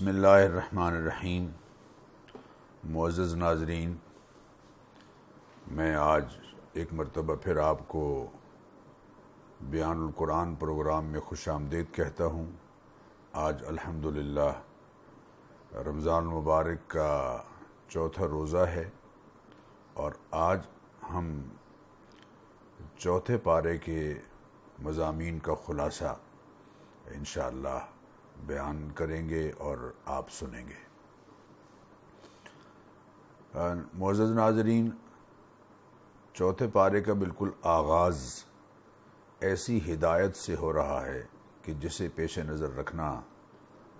बिस्मिल्लाहिर्रहमानिर्रहीम। मुअज़्ज़ज़ नाज़रीन, मैं आज एक मरतबा फिर आपको बयानुल कुरान प्रोग्राम में खुश आमदीद कहता हूँ। आज अल्हम्दुलिल्लाह रमज़ान मुबारक का चौथा रोज़ा है और आज हम चौथे पारे के मज़ामीन का ख़ुलासा इंशाअल्लाह बयान करेंगे और आप सुनेंगे। मुअज़्ज़ज़ नाज़रीन, चौथे पारे का बिल्कुल आगाज़ ऐसी हिदायत से हो रहा है कि जिसे पेश नज़र रखना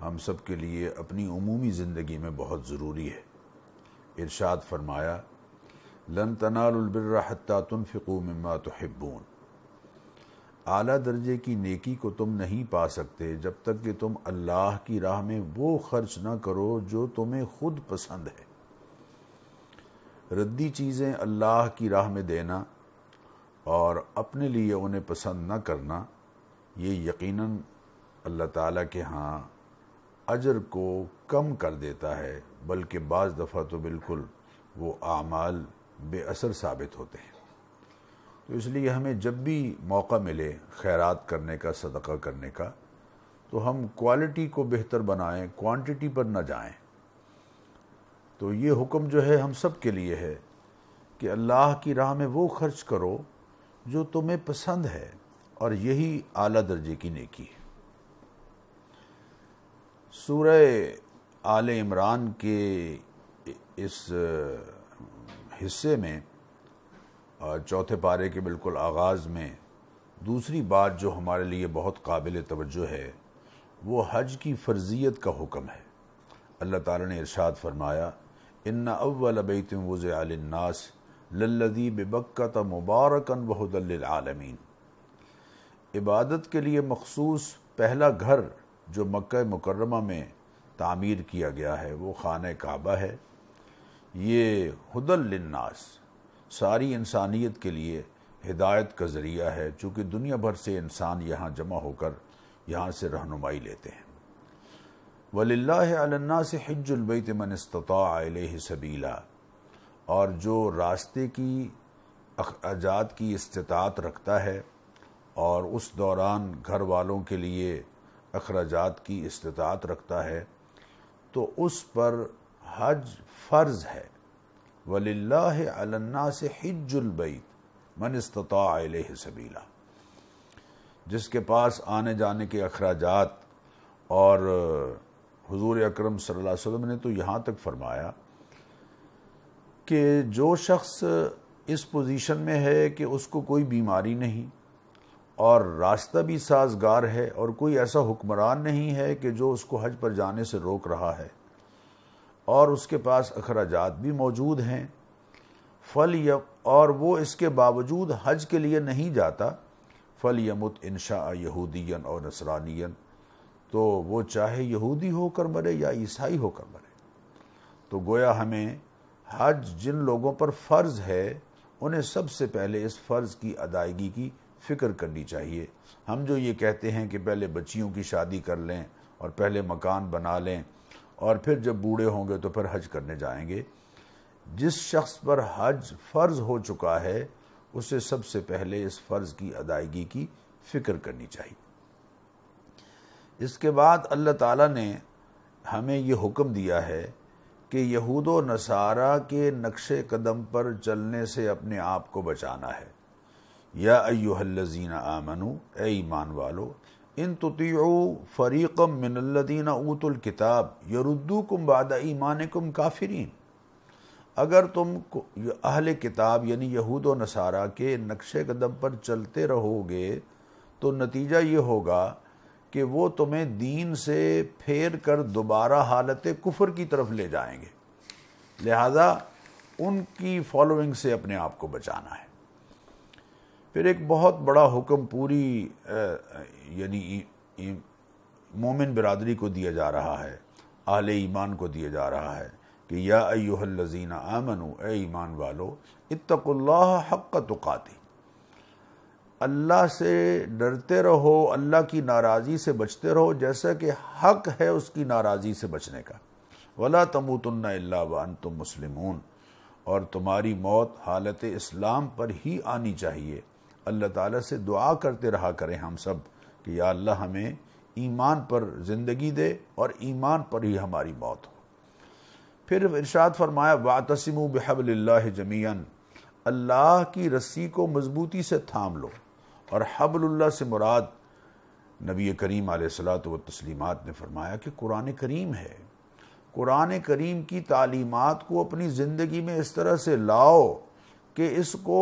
हम सब के लिए अपनी उमूमी ज़िंदगी में बहुत ज़रूरी है। इरशाद फरमाया, लन तनालुल बिर्रा हत्ता तुनफ़िकू मिम्मा तुहिब्बून। आला दर्जे की नेकी को तुम नहीं पा सकते जब तक कि तुम अल्लाह की राह में वो खर्च ना करो जो तुम्हें खुद पसंद है। रद्दी चीज़ें अल्लाह की राह में देना और अपने लिए उन्हें पसंद न करना, ये यकीनन अल्लाह ताला के यहाँ अजर को कम कर देता है, बल्कि बाज़ दफ़ा तो बिल्कुल वो आमाल बेअसर साबित होते हैं। तो इसलिए हमें जब भी मौका मिले खैरात करने का, सदका करने का, तो हम क्वालिटी को बेहतर बनाएं, क्वांटिटी पर ना जाएं। तो ये हुक्म जो है हम सब के लिए है कि अल्लाह की राह में वो खर्च करो जो तुम्हें पसंद है, और यही आला दर्जे की नेकी है। सूरह आले इमरान के इस हिस्से में, चौथे पारे के बिल्कुल आगाज़ में, दूसरी बात जो हमारे लिए बहुत काबिल तवज्जो है वो हज की फ़र्ज़ियत का हुक्म है। अल्लाह ताला ने इरशाद फरमाया, इन्ना अव्वल बैतिन वुज़िआ लिन्नास लल्लज़ी बिबक्कता मुबारकन व हुदल लिल आलमीन। इबादत के लिए मखसूस पहला घर जो मक्का मुकर्रमा में तामीर किया गया है वो खाने काबा है। ये हुदल लिन्नास सारी इंसानियत के लिए हिदायत का ज़रिया है, चूँकि दुनिया भर से इंसान यहाँ जमा होकर यहाँ से रहनुमाई लेते हैं। वलिल्लाहि अलन्नासि हिज्जुल बैति मन इस्तताअ इलैहि सबीला, और जो रास्ते की अख़राजात की इस्तिताअत रखता है और उस दौरान घर वालों के लिए अख़राजात की इस्तिताअत रखता है तो उस पर हज फ़र्ज़ है। वलिल्लाहि अलन्नासि हिज्जुल बैति मन इस्तताअ इलैहि सबीला, जिसके पास आने जाने के अख़राजात, और हुजूर अकरम सल्लल्लाहु अलैहि वसल्लम ने तो यहाँ तक फरमाया कि जो शख्स इस पोजीशन में है कि उसको कोई बीमारी नहीं और रास्ता भी साजगार है और कोई ऐसा हुक्मरान नहीं है कि जो उसको हज पर जाने से रोक रहा है और उसके पास अखराजात भी मौजूद हैं, और वो इसके बावजूद हज के लिए नहीं जाता, फल यमुत इंशा यहूदियन और नसरानियन, तो वो चाहे यहूदी होकर मरे या ईसाई होकर मरे। तो गोया हमें हज जिन लोगों पर फ़र्ज़ है उन्हें सबसे पहले इस फ़र्ज़ की अदायगी की फ़िक्र करनी चाहिए। हम जो ये कहते हैं कि पहले बच्चियों की शादी कर लें और पहले मकान बना लें और फिर जब बूढ़े होंगे तो फिर हज करने जाएंगे, जिस शख्स पर हज फ़र्ज़ हो चुका है उसे सबसे पहले इस फ़र्ज़ की अदायगी की फ़िक्र करनी चाहिए। इसके बाद अल्लाह ताला ने हमें ये हुक्म दिया है कि यहूद व नसारा के नक्शे कदम पर चलने से अपने आप को बचाना है। या अय्युहल्लज़ीना आमनू, ए ईमान वालो, इन तुतिउ फ़रीक़म मिनल्लज़ीना ऊतुल किताब यरुद्दूकुम बादा ईमानिकुम काफ़िरीन। अगर तुम अहले किताब यानी यहूद व नसारा के नक्शे कदम पर चलते रहोगे तो नतीजा ये होगा कि वो तुम्हें दीन से फेर कर दोबारा हालत कुफर की तरफ ले जाएंगे, लिहाजा उनकी फॉलोइंग से अपने आप को बचाना है। फिर एक बहुत बड़ा हुक्म पूरी यानी मोमिन बिरादरी को दिया जा रहा है, आहले ईमान को दिया जा रहा है कि या अय्युहल्लज़ीना आमनू, ए ईमान वालो, इत्तकुल्लाह हक्क तुकाती, अल्लाह से डरते रहो, अल्लाह की नाराज़ी से बचते रहो, जैसा कि हक है उसकी नाराज़ी से बचने का। वला तमूतुन्ना इल्ला व अंतुम मुस्लिमून, और तुम्हारी मौत हालत इस्लाम पर ही आनी चाहिए। अल्लाह ताला से दुआ करते रहा करें हम सब कि या अल्लाह हमें ईमान पर ज़िंदगी दे और ईमान पर ही हमारी मौत हो। फिर इरशाद फरमाया वातसिमू बिहब्लिल्लाह जमीअन, अल्लाह की रस्सी को मजबूती से थाम लो। और हब्लुल्लाह से मुराद नबी करीम अलैहिस्सलातु वत्तस्लीमात ने फरमाया कि कुरान करीम है। कुरान करीम की तालीमात को अपनी ज़िंदगी में इस तरह से लाओ कि इसको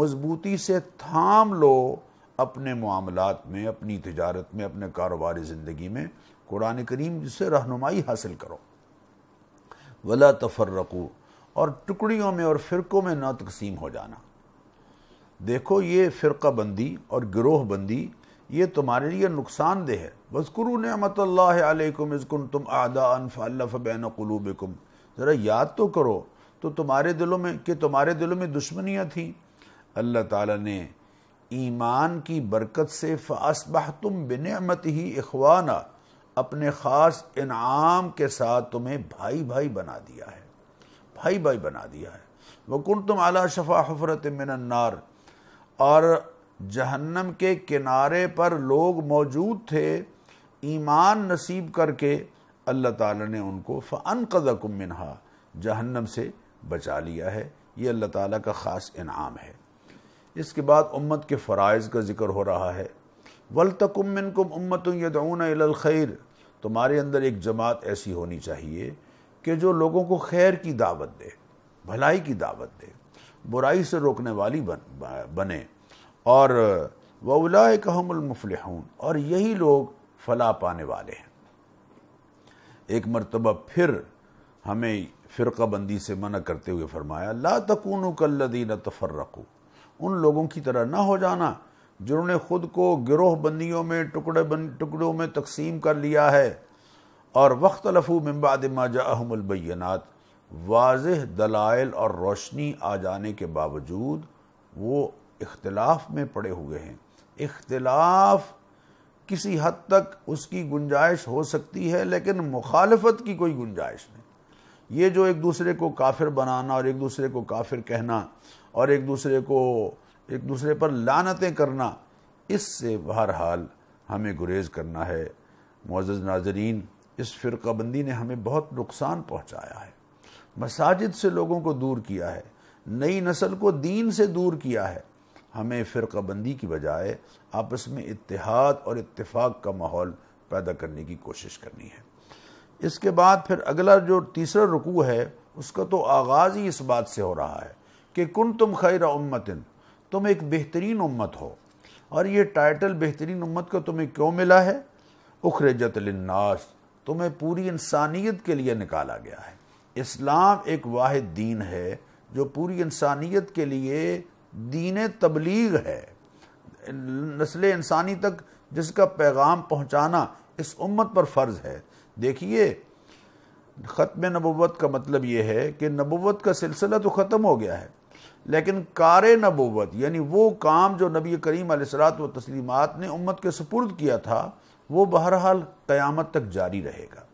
मजबूती से थाम लो, अपने मामलात में, अपनी तिजारत में, अपने कारोबारी ज़िंदगी में कुरान करीम से रहनुमाई हासिल करो। वला तफर्रकू, और टुकड़ियों में और फ़िरक़ों में ना तकसीम हो जाना। देखो ये फ़िरक़ा बंदी और गिरोह बंदी ये तुम्हारे लिए नुकसानदेह है। वज़्कुरू निअमतल्लाह अलैकुम इज़ कुंतुम आदाअन फ़अल्लफ़ बैन क़ुलूबिकुम, ज़रा याद तो करो तो तुम्हारे दिलों में दुश्मनियाँ थीं, अल्लाह ताला ने ईमान की बरकत से फ़अस्बहतुम बिनिअमतिही इख़वाना, अपने ख़ास इनाम के साथ तुम्हें भाई भाई बना दिया है, भाई भाई बना दिया है। वकुंतुम अला शफा हुफरत मिनन नार, और जहन्नम के किनारे पर लोग मौजूद थे, ईमान नसीब करके अल्लाह ताला ने उनको फ़अनक़ज़कुम मिनहा, जहन्नम से बचा लिया है। ये अल्लाह ताला का ख़ास इनाम है। इसके बाद उम्मत के फ़राइज़ का ज़िक्र हो रहा है। वलतकुम मिनकुम उम्मतुन यदऊना इलल खैर, तुम्हारे अंदर एक जमात ऐसी होनी चाहिए कि जो लोगों को खैर की दावत दे, भलाई की दावत दे, बुराई से रोकने वाली बने। और वउलाइक हुमुल मुफ़्लिहून, और यही लोग फलाह पाने वाले हैं। एक मरतबा फिर हमें फ़िरक़ा बंदी से मना करते हुए फरमाया ला तकूनु कल्लज़ीना तफ़र्रकू, उन लोगों की तरह ना हो जाना जिन्होंने ख़ुद को गिरोह बंदियों में, टुकड़ों में तकसीम कर लिया है। और वख्तलफ़ू मिन बाद मा जाअहुमुल बय्यिनात, वाज़ेह दलाइल और रोशनी आ जाने के बावजूद वो इख्तिलाफ में पड़े हुए हैं। इख्तिलाफ किसी हद तक उसकी गुंजाइश हो सकती है, लेकिन मुखालफत की कोई गुंजाइश नहीं। ये जो एक दूसरे को काफिर बनाना और एक दूसरे को काफिर कहना और एक दूसरे पर लानतें करना, इससे बहरहाल हमें गुरेज करना है। मुअज़्ज़ज़ नाज़रीन, इस फ़िरक़ाबंदी ने हमें बहुत नुकसान पहुँचाया है, मसाजिद से लोगों को दूर किया है, नई नस्ल को दीन से दूर किया है। हमें फ़िरक़ाबंदी की बजाय आपस में इत्तेहाद और इत्तेफाक का माहौल पैदा करने की कोशिश करनी है। इसके बाद फिर अगला जो तीसरा रुकू है उसका तो आगाज़ ही इस बात से हो रहा है कि कुंतुम खैरा उम्मतिन, तुम एक बेहतरीन उम्मत हो। और ये टाइटल बेहतरीन उम्मत का तुम्हें क्यों मिला है? उखरजत लिन्नास, तुम्हें पूरी इंसानियत के लिए निकाला गया है। इस्लाम एक वाहिद दीन है जो पूरी इंसानियत के लिए दीन तबलीग है। नस्ल इंसानी तक जिसका पैगाम पहुँचाना इस उम्मत पर फ़र्ज़ है। देखिए ख़त्म नबुव्वत का मतलब ये है कि नबुव्वत का सिलसिला तो ख़त्म हो गया है, लेकिन कारे नबुव्वत यानी वो काम जो नबी करीम अलैहिस्सलातु वत्तस्लीमात ने उम्मत के सुपुर्द किया था वो बहरहाल क़यामत तक जारी रहेगा।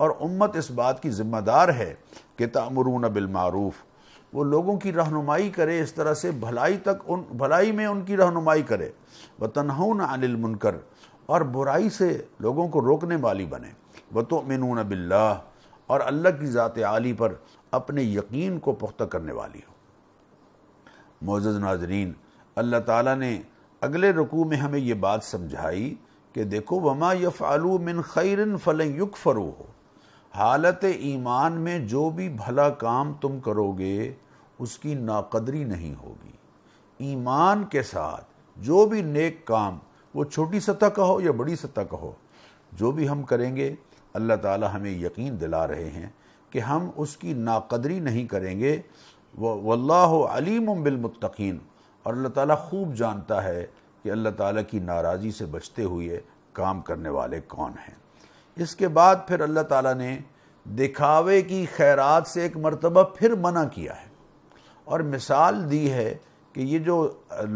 और उम्मत इस बात की ज़िम्मेदार है कि तामुरून बिलमारूफ़, वो लोगों की रहनुमाई करे, इस तरह से भलाई तक उन भलाई में उनकी रहनुमाई करे। व तनहून अनिल मुनकर, और बुराई से लोगों को रोकने वाली बने। व तुमिनून बिल्लाह, और अल्लाह की ज़ात आली पर अपने यकीन को पुख्ता करने वाली हो। मुअज़्ज़ज़ नाज़रीन, अल्लाह ताला ने अगले रुकू में हमें ये बात समझाई कि देखो वमा यफ़अलू मिन खैरिन फ़लन युकफ़रूहु, हालत ईमान में जो भी भला काम तुम करोगे उसकी नाकदरी नहीं होगी। ईमान के साथ जो भी नेक काम, वो छोटी सतह का हो या बड़ी सतह का हो, जो भी हम करेंगे अल्लाह ताला हमें यकीन दिला रहे हैं कि हम उसकी नाकदरी नहीं करेंगे। वल्लाहु अलीमुम बिलमुत्तकीन, और अल्लाह ताला खूब जानता है कि अल्लाह ताला की नाराज़ी से बचते हुए काम करने वाले कौन हैं। इसके बाद फिर अल्लाह ताला ने दिखावे की खैरात से एक मरतबा फिर मना किया है और मिसाल दी है कि ये जो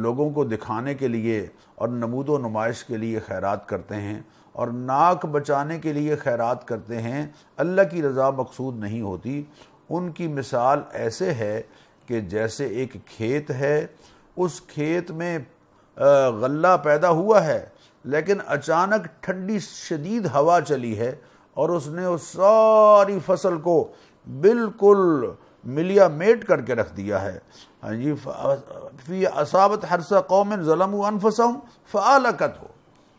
लोगों को दिखाने के लिए और नमूद व नुमाइश के लिए खैरात करते हैं और नाक बचाने के लिए खैरात करते हैं, अल्लाह की रज़ा मकसूद नहीं होती। उनकी मिसाल ऐसे है कि जैसे एक खेत है, उस खेत में गल्ला पैदा हुआ है लेकिन अचानक ठंडी शदीद हवा चली है और उसने उस सारी फसल को बिल्कुल मिलिया मेट करके रख दिया है। हाँ जी, फी असाबत हरसा कौमन ज़लमू अनफसहुम फ़अलकत हो,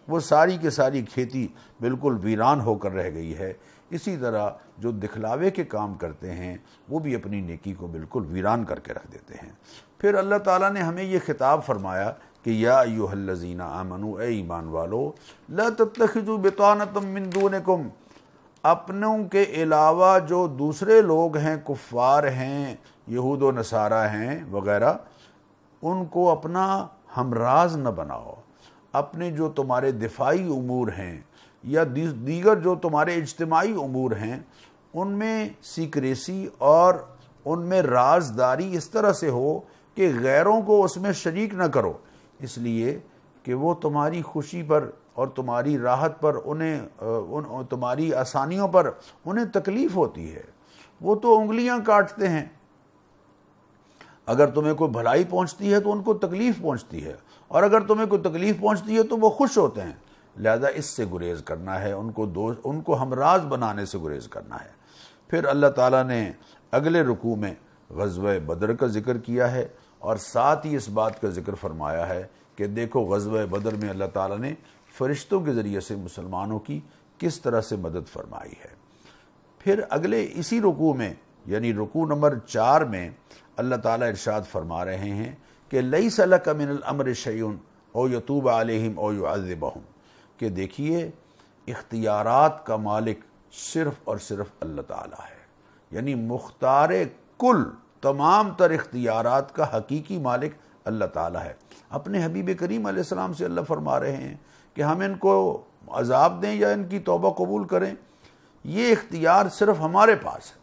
वो सारी की सारी खेती बिल्कुल वीरान होकर रह गई है। इसी तरह जो दिखलावे के काम करते हैं वो भी अपनी नेकी को बिल्कुल वीरान करके रख देते हैं। फिर अल्लाह ताला ने हमें ये खिताब फरमाया कि या अय्युहल्लज़ीना आमनू, ए ईमान वालो, ला तत्तखिजू बितानतम मिन दूनिकुम, अपनों के अलावा जो दूसरे लोग हैं, कुफ़ार हैं, यहूद व नसारा हैं वगैरह, उनको अपना हमराज न बनाओ। अपने जो तुम्हारे दिफाई उमूर हैं या दीगर जो तुम्हारे इज्तिमाई उमूर हैं, उनमें सीक्रेसी और उनमें राजदारी इस तरह से हो कि गैरों को उसमें शरीक न करो, इसलिए कि वो तुम्हारी खुशी पर और तुम्हारी राहत पर, उन्हें तुम्हारी आसानियों पर उन्हें तकलीफ़ होती है। वो तो उंगलियां काटते हैं, अगर तुम्हें कोई भलाई पहुंचती है तो उनको तकलीफ़ पहुंचती है, और अगर तुम्हें कोई तकलीफ़ पहुंचती है तो वो खुश होते हैं। लिहाजा इससे गुरेज करना है, उनको हमराज बनाने से गुरेज करना है। फिर अल्लाह ताला ने अगले रुकू में ग़ज़वे बदर का ज़िक्र किया है और साथ ही इस बात का ज़िक्र फरमाया है कि देखो ग़ज़वे बदर में अल्लाह ताला ने फ़रिश्तों के ज़रिए से मुसलमानों की किस तरह से मदद फरमाई है। फिर अगले इसी रुकू में, यानी रुकू नंबर 4 में, अल्लाह ताला इरशाद फरमा रहे हैं कि लैस लक मिनल अम्र शयउन औ यतूब अलैहिम औ युअज़्ज़िबहुम, कि देखिए इख्तियारात का मालिक सिर्फ़ और सिर्फ अल्लाह ताला है, यानी मुख्तार कुल तमाम तर इख्तियारात का हकीकी मालिक अल्लाह ताला है। अपने हबीब करीम अलैहिस्सलाम से अल्लाह फरमा रहे हैं कि हम इनको अजाब दें या इनकी तौबा कबूल करें, ये इख्तियार सिर्फ़ हमारे पास है,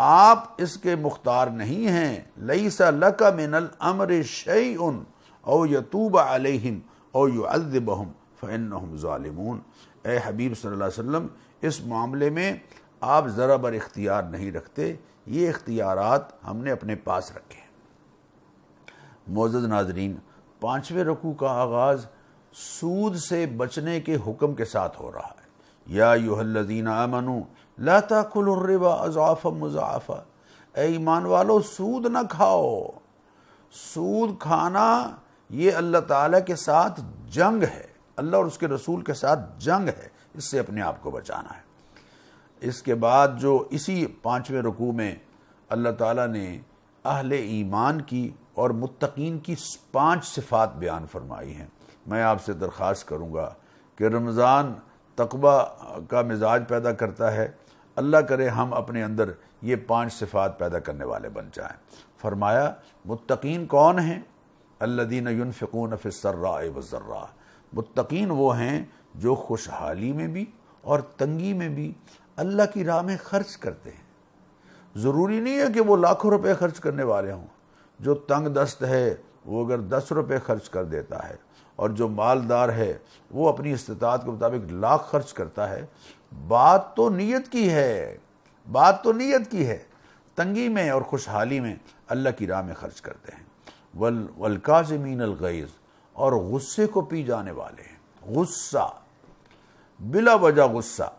आप इसके मुख्तार नहीं हैं। लैसा लक मिनल अम्र शैउन औ यतूब अलैहिम औ युअज़्ज़िबहुम फ़इन्नहुम ज़ालिमून, ए हबीब सल्लल्लाहु अलैहि वसल्लम, इस मामले में आप ज़रा बर इख्तियार नहीं रखते, ये इख्तियारात हमने अपने पास रखे हैं। मोअज़्ज़ज़ नाज़रीन, 5वें रुकू का आगाज़ सूद से बचने के हुक्म के साथ हो रहा है। या अय्युहल्लज़ीना आमनू ला ताकुलुर रिबा अज़आफ़ा मुज़आफ़ा, ए ईमान वालो सूद ना खाओ। सूद खाना ये अल्लाह ताला के साथ जंग है, अल्लाह और उसके रसूल के साथ जंग है, इससे अपने आप को बचाना है। इसके बाद जो इसी 5वें रुकू में अल्लाह ताला ने अहले ईमान की और मुत्तकीन की 5 सिफ़ात बयान फरमाई हैं। मैं आपसे दरख्वास्त करूँगा कि रमज़ान तक़वा का मिजाज पैदा करता है, अल्लाह करे हम अपने अंदर ये 5 सिफ़ात पैदा करने वाले बन जाएँ। फरमाया मुत्तकीन कौन हैं, अल्लज़ीना युनफ़िक़ून फ़िस्सर्राए वज़्ज़र्रा, मुत्तकीन वो हैं जो खुशहाली में भी और तंगी में भी अल्लाह की राह में ख़र्च करते हैं। ज़रूरी नहीं है कि वो लाखों रुपए ख़र्च करने वाले हों, जो तंग दस्त है वो अगर 10 रुपये ख़र्च कर देता है, और जो मालदार है वो अपनी इस्तिताअत के मुताबिक लाख खर्च करता है। बात तो नीयत की है, बात तो नीयत की है। तंगी में और खुशहाली में अल्लाह की राह में ख़र्च करते हैं। वलकाज़िमीन अलग़ैज़, और गुस्से को पी जाने वाले हैं, गुस्सा, बिला वजह गुस्सा,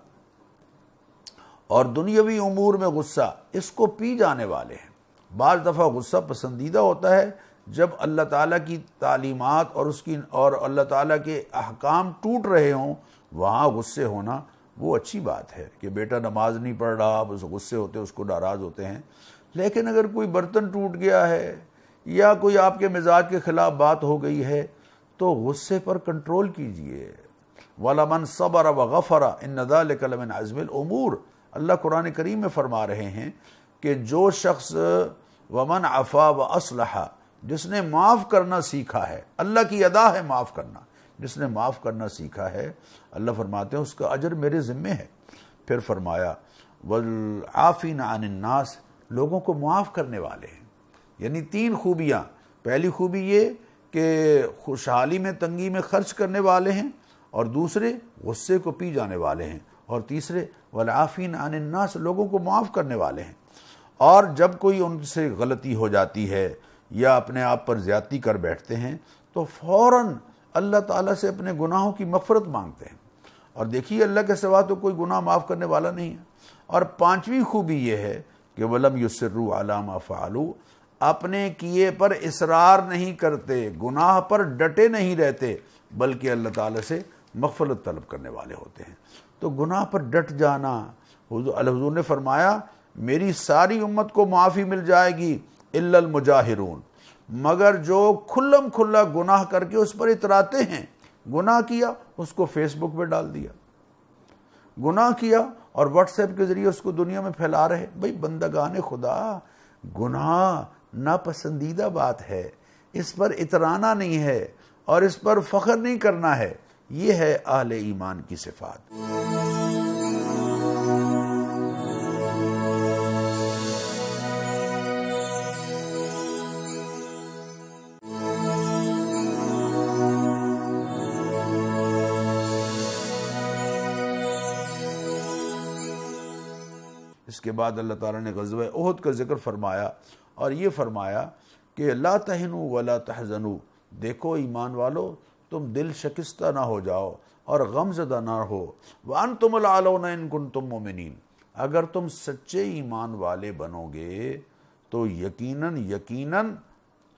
और दुनियावी उमूर में गुस्सा, इसको पी जाने वाले हैं। बाज़ दफ़ा गुस्सा पसंदीदा होता है जब अल्लाह ताला की तालीमात और उसकी और अल्लाह ताला के अहकाम टूट रहे हों, वहाँ गुस्से होना वो अच्छी बात है कि बेटा नमाज नहीं पढ़ रहा, आप उस गुस्से होते, उसको नाराज़ होते हैं। लेकिन अगर कोई बर्तन टूट गया है या कोई आपके मिजाज के ख़िलाफ़ बात हो गई है तो गुस्से पर कंट्रोल कीजिए। वलमन सबर व गफ़रा इन ज़ालिका लमिन अज़्मिल उमूर, अल्लाह कुरान करीम में फरमा रहे हैं कि जो शख्स वमन अफ़ा व असलहा, जिसने माफ़ करना सीखा है, अल्लाह की अदा है माफ़ करना, जिसने माफ़ करना सीखा है, अल्लाह फरमाते हैं उसका अजर मेरे ज़िम्मे है। फिर फरमाया वल आफ़ीना अनिन्नास, लोगों को माफ़ करने वाले हैं। यानी 3 खूबियाँ, पहली खूबी ये कि खुशहाली में तंगी में खर्च करने वाले हैं, और दूसरे गुस्से को पी जाने वाले हैं, और तीसरे वलाफ़ीन अनिन्नास लोगों को माफ़ करने वाले हैं। और जब कोई उनसे गलती हो जाती है या अपने आप पर ज़्यादती कर बैठते हैं तो फ़ौरन अल्लाह ताला से अपने गुनाहों की मग़फ़रत मांगते हैं, और देखिए अल्लाह के सिवा तो कोई गुनाह माफ़ करने वाला नहीं है। और पाँचवीं खूबी यह है कि वलम युसर्रु अला मा फ़अलू, अपने किए पर इसरार नहीं करते, गुनाह पर डटे नहीं रहते, बल्कि अल्लाह ताला से मग़फ़रत तलब करने वाले होते हैं। तो गुनाह पर डट जाना, हुज़ूर ने फरमाया मेरी सारी उम्मत को माफ़ी मिल जाएगी इल्लल मुजाहिरून, मगर जो खुल्लम खुल्ला गुनाह करके उस पर इतराते हैं। गुनाह किया उसको फेसबुक पे डाल दिया, गुनाह किया और व्हाट्सएप के ज़रिए उसको दुनिया में फैला रहे। भाई बंदगाने खुदा, गुनाह नापसंदीदा बात है, इस पर इतराना नहीं है और इस पर फ़ख्र नहीं करना है। ये है अहले ईमान की सिफ़ात। इसके बाद अल्लाह ताला ने ग़ज़वा उहद का ज़िक्र फरमाया और ये फरमाया कि ला तहनु वला तहज़नु, देखो ईमान वालो तुम दिल शिकस्ता ना हो जाओ और गमज़दा ना हो, वअंतुमुल आलौना इन कुंतुम मोमिनीन, अगर तुम सच्चे ईमान वाले बनोगे तो यकीनन यकीनन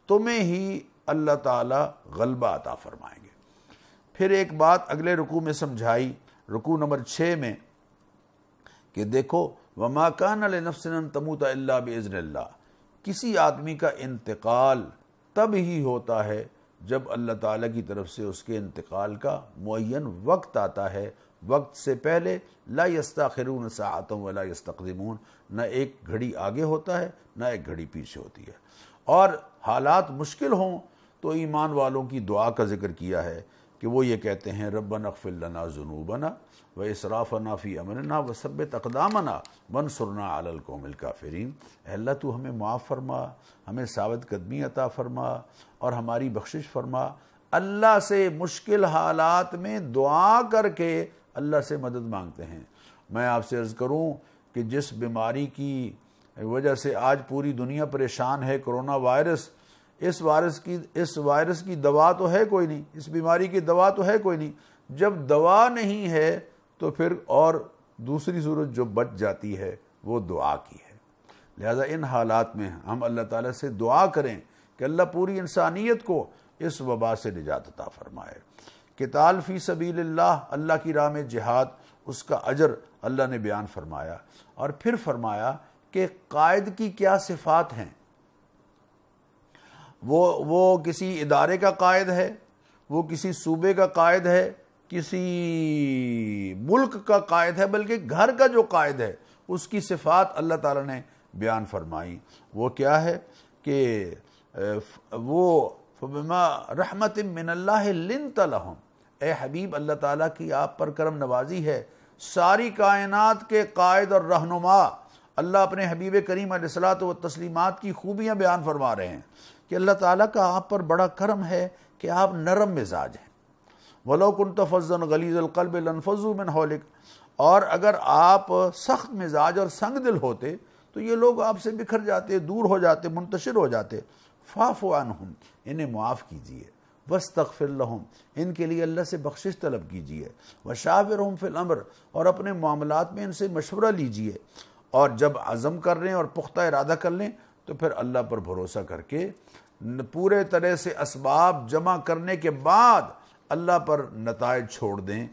तुम्हें ही अल्लाह ताला ग़लबा अता फरमाएंगे। फिर एक बात अगले रुकू में समझाई, रुकू नंबर 6 में, कि देखो वमा कान लिनफ्सिन तमूता इल्ला बिइज़्निल्लाह, किसी आदमी का इंतकाल तब ही होता है जब अल्लाह ताला की तरफ से उसके इंतकाल का मुअय्यन वक्त आता है, वक्त से पहले ला यस्ताखिरून सआतन वला यस्तक़दिमून, न एक घड़ी आगे होता है न एक घड़ी पीछे होती है। और हालात मुश्किल हों तो ईमान वालों की दुआ का जिक्र किया है कि वो ये कहते हैं रब्बना अग़फ़िर लना ज़ुनूबना व इसराफ़ना फ़ी अमरना व सब्बित अक़दामना वंसुरना अलल क़ौमिल काफ़िरीन, अल्लाह तू हमें माफ़ फरमा, हमें साबित कदमी अता फरमा और हमारी बख्शिश फरमा। अल्लाह से मुश्किल हालात में दुआ करके अल्लाह से मदद मांगते हैं। मैं आपसे अर्ज़ करूँ कि जिस बीमारी की वजह से आज पूरी दुनिया परेशान है, कोरोना वायरस, इस वायरस की दवा तो है कोई नहीं, इस बीमारी की दवा तो है कोई नहीं। जब दवा नहीं है तो फिर और दूसरी सूरत जो बच जाती है वो दुआ की है। लिहाजा इन हालात में हम अल्लाह ताला से दुआ करें कि अल्लाह पूरी इंसानियत को इस वबा से निजात अता फरमाए। किताल फ़ी सबीलिल्लाह, अल्लाह की राह में जिहाद, उसका अजर अल्लाह ने बयान फरमाया। और फिर फरमाया कि कायद की क्या सिफ़ात हैं, वो किसी इदारे का कायद है, वो किसी सूबे का कायद है, किसी मुल्क का कायद है, बल्कि घर का जो कायद है उसकी सिफ़ात अल्लाह ताला ने बयान फरमाई। वो क्या है कि वो फबिमा रहमतिन मिनल्लाहि लिन्त लहुम, ए हबीब अल्लाह ताला की आप पर करम नवाजी है। सारी कायनात के कायद और रहनुमा अल्लाह अपने हबीब करीम अलैहिस्सलातु व तस्लीमात की खूबियाँ बयान फरमा रहे हैं कि अल्लाह ताला का आप पर बड़ा करम है कि आप नरम मिजाज हैं। वलो कुन्त फज़्ज़न गलीज़ल क़ल्ब लनफ़ज़्ज़ू मिन हौलिक, और अगर आप सख्त मिजाज और संग दिल होते तो ये लोग आपसे बिखर जाते, दूर हो जाते, मुंतशिर हो जाते। फ़ाफ़ु अन्हुम, इन्हें माफ़ कीजिए, वस्तग़फ़िर लहुम, इनके लिए अल्लाह से बख्शिश तलब कीजिए, वशाविरहुम फ़िल अम्र, और अपने मामलात में इनसे मशवरा लीजिए। और जब अज़म कर लें और पुख्ता इरादा कर लें तो फिर अल्लाह पर भरोसा करके पूरे तरह से असबाब जमा करने के बाद अल्लाह पर नतायज छोड़ दें।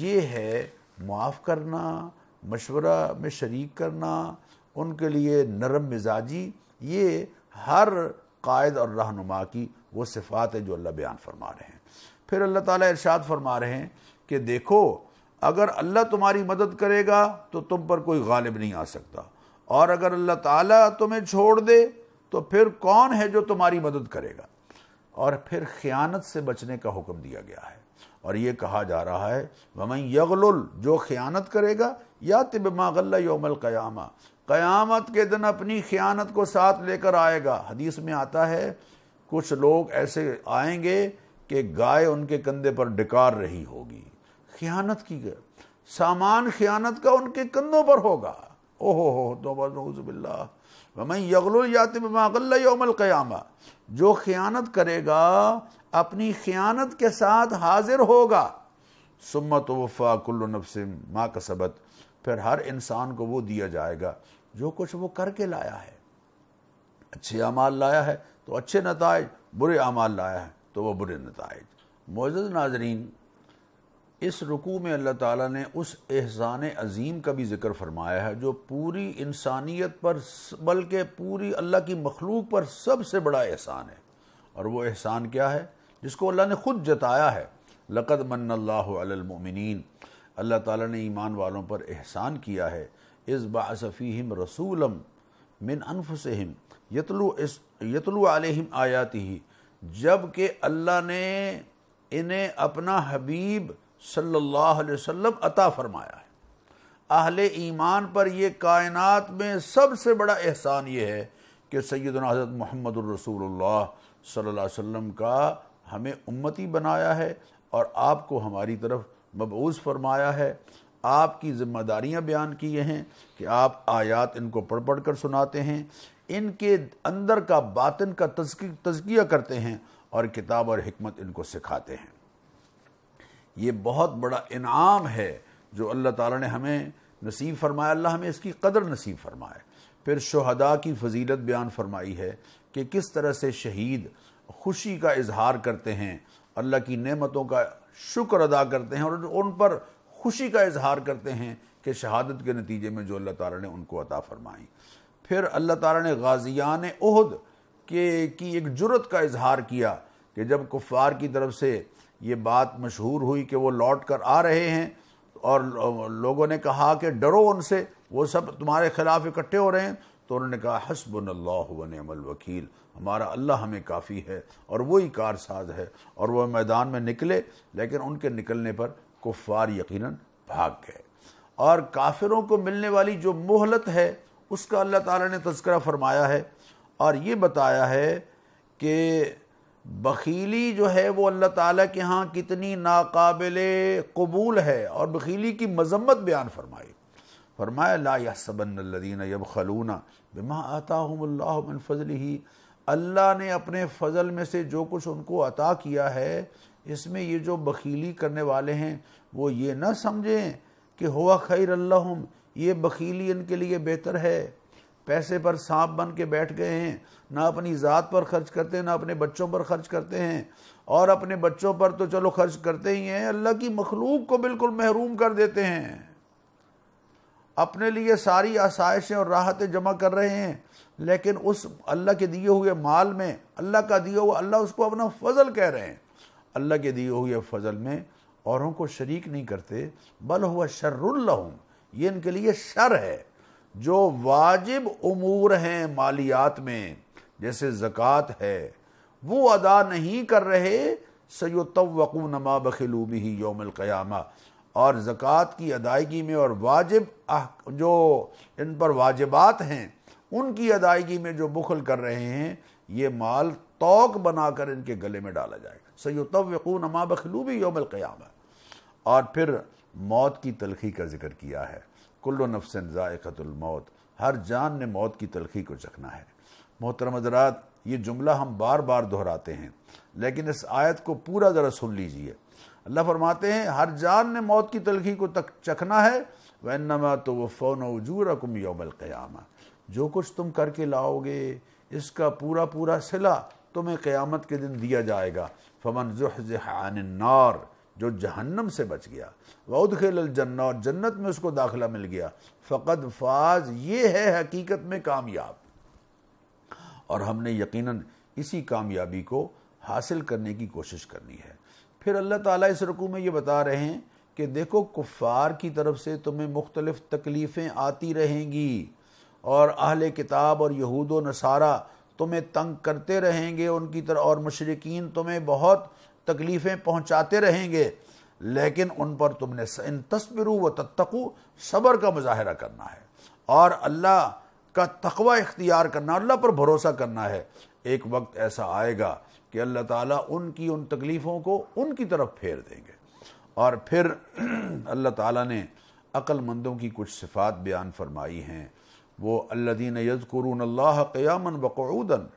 ये है माफ़ करना, मशवरा में शरीक करना, उनके लिए नरम मिजाजी, ये हर कायद और रहनुमा की वो सिफ़ात है जो अल्लाह बयान फरमा रहे हैं। फिर अल्लाह ताला इरशाद फरमा रहे हैं कि देखो अगर अल्लाह तुम्हारी मदद करेगा तो तुम पर कोई गालिब नहीं आ सकता, और अगर अल्लाह ताला तुम्हें छोड़ दे तो फिर कौन है जो तुम्हारी मदद करेगा। और फिर ख़यानत से बचने का हुक्म दिया गया है और ये कहा जा रहा है वमन यगलुल, जो ख़यानत करेगा, या तिबमा गल्ला यौमल क़यामा, क़यामत के दिन अपनी ख़यानत को साथ लेकर आएगा। हदीस में आता है कुछ लोग ऐसे आएंगे कि गाय उनके कंधे पर डिकार रही होगी। खियानत की गई, सामान खियानत का उनके कंधों पर होगा। ओहो, तौबा बिल्लाह। मैं यगलुल याति बिमा गल्ला यौमल क़यामा, जो खियानत करेगा अपनी खियानत के साथ हाजिर होगा। सुम्मा तुवफ़्फ़ा कुल्लु नफ्सिम मा कसबत, फिर हर इंसान को वो दिया जाएगा जो कुछ वो करके लाया है। अच्छे अमाल लाया है तो अच्छे नताइज, बुरे अमाल लाया है तो वह बुरे नताइज। मोअज़्ज़ज़ नाज़रीन, इस रुकू में अल्लाह ताला ने उस एहसान अज़ीम का भी ज़िक्र फरमाया है जो पूरी इंसानियत पर बल्कि पूरी अल्लाह की मखलूक पर सबसे बड़ा एहसान है। और वो एहसान क्या है जिसको अल्लाह ने ख़ुद जताया है, लक़द मन्नल्लाहु अलल मुमिनीन, अल्लाह ताला ने ईमान वालों पर एहसान किया है। इज़ बअस फ़ीहिम रसूलम मिन अनफुसिहिम यतलू अलैहिम आयातिही, जब कि अल्लाह ने इन्हें अपना हबीब सल्लल्लाहु अलैहि वसल्लम अता फ़रमाया है। अहले ईमान पर यह कायनात में सबसे बड़ा एहसान ये है कि सैयदना हज़रत मुहम्मदुर रसूलुल्लाह सल्लल्लाहु अलैहि वसल्लम का हमें उम्मती बनाया है और आपको हमारी तरफ मबऊस फरमाया है। आपकी ज़िम्मेदारियाँ बयान किए हैं कि आप आयात इनको पढ़ पढ़ कर सुनाते हैं, इनके अंदर का बातिन का तज़किया करते हैं और किताब और हिकमत इनको सिखाते हैं। ये बहुत बड़ा इनाम है जो अल्लाह ताला ने हमें नसीब फरमाया। अल्लाह हमें इसकी कदर नसीब फरमाए। फिर शुहदा की फजीलत बयान फरमाई है कि किस तरह से शहीद खुशी का इजहार करते हैं, अल्लाह की नेमतों का शुक्र अदा करते हैं और उन पर खुशी का इजहार करते हैं कि शहादत के नतीजे में जो अल्लाह ताला ने उनको अता फरमाई। फिर अल्लाह ताला ने गाज़ियान उहद की एक जुर्रत का इजहार किया कि जब कुफ़ार की तरफ से ये बात मशहूर हुई कि वो लौट कर आ रहे हैं और लोगों ने कहा कि डरो उनसे, वो सब तुम्हारे ख़िलाफ़ इकट्ठे हो रहे हैं, तो उन्होंने कहा हस्बुनल्लाहु व निअमल वकील, हमारा अल्लाह हमें काफ़ी है और वही कारसाज है। और वह मैदान में निकले, लेकिन उनके निकलने पर कुफ़ार यकीनन भाग गए। और काफिरों को मिलने वाली जो मोहलत है उसका अल्लाह ताला ने तज़किरा फरमाया है और ये बताया है कि बखीली जो है वो अल्लाह ताला के यहाँ कितनी नाकाबिले कबूल है और बखीली की मजम्मत बयान फरमाई। फरमाया ला यहसबन्नल्लज़ीना यबखलूना बिमा आताहुमुल्लाहु मिन फज़लिही, अल्लाह ने अपने फजल में से जो कुछ उनको अता किया है इसमें ये जो बखीली करने वाले हैं वो ये ना समझें कि हुआ खैर लहुम, ये बखीली इनके लिए बेहतर है। पैसे पर सांप बन के बैठ गए हैं, ना अपनी ज़ात पर खर्च करते हैं ना अपने बच्चों पर खर्च करते हैं। और अपने बच्चों पर तो चलो खर्च करते ही हैं, अल्लाह की मखलूक को बिल्कुल महरूम कर देते हैं। अपने लिए सारी आसाइशें और राहतें जमा कर रहे हैं, लेकिन उस अल्लाह के दिए हुए माल में, अल्लाह का दिया हुआ, अल्लाह उसको अपना फजल कह रहे हैं, अल्लाह के दिए हुए फजल में औरों को शरीक नहीं करते। बल हुआ शर्रुल लहुम, ये इनके लिए शर है। जो वाजिब उमूर हैं मालियात में जैसे ज़कात है वो अदा नहीं कर रहे, सयुतवक़ून मा बखिलू बिही यौमल क़यामा, और ज़कात की अदायगी में और वाजिब जो इन पर वाजिबात हैं उनकी अदायगी में जो बुखल कर रहे हैं ये माल तौक बनाकर इनके गले में डाला जाएगा। सयुतवक़ून मा बखिलू बिही यौमल क़यामा। और फिर मौत की तलखी का जिक्र किया है, कुल्लु नफ्सिन ज़ाइक़तुल मौत, हर जान ने मौत की तलखी को चखना है। मोहतरम हज़रात, ये जुमला हम बार बार दोहराते हैं लेकिन इस आयत को पूरा ज़रा सुन लीजिए। अल्लाह फरमाते हैं हर जान ने मौत की तलखी को चखना है। वइन्नमा तुवफ़्फ़ौना उजूरकुम यौमल क़यामा, जो कुछ तुम करके लाओगे इसका पूरा पूरा सिला तुम्हें क़यामत के दिन दिया जाएगा। फ़मन ज़ुहज़िह अनिन नार, जो जहन्नम से बच गया, वउदखिलल जन्नत, और जन्नत में उसको दाखिला मिल गया, फ़क़द फ़ाज़, ये है हकीकत में कामयाब। और हमने यकीनन इसी कामयाबी को हासिल करने की कोशिश करनी है। फिर अल्लाह ताला इस रुकू में ये बता रहे हैं कि देखो कुफ़ार की तरफ से तुम्हें मुख्तलिफ़ तकलीफ़ें आती रहेंगी और अहले किताब और यहूद व नसारा तुम्हें तंग करते रहेंगे, उनकी तरफ और मुशरिकीन तुम्हें बहुत तकलीफ़ें पहुंचाते रहेंगे, लेकिन उन पर तुमने इन तस्बिरू व तत्तकू, सब्र का मुजाहरा करना है और अल्लाह का तकवा इख्तियार करना, अल्लाह पर भरोसा करना है। एक वक्त ऐसा आएगा कि अल्लाह ताला उनकी उन तकलीफ़ों को उनकी तरफ फेर देंगे। और फिर अल्लाह ताला ने अक्लमंदों की कुछ सिफ़ात बयान फरमाई हैं। वो अल्लज़ीन यज़्कुरून अल्लाह क़ियामन व क़ुऊदन,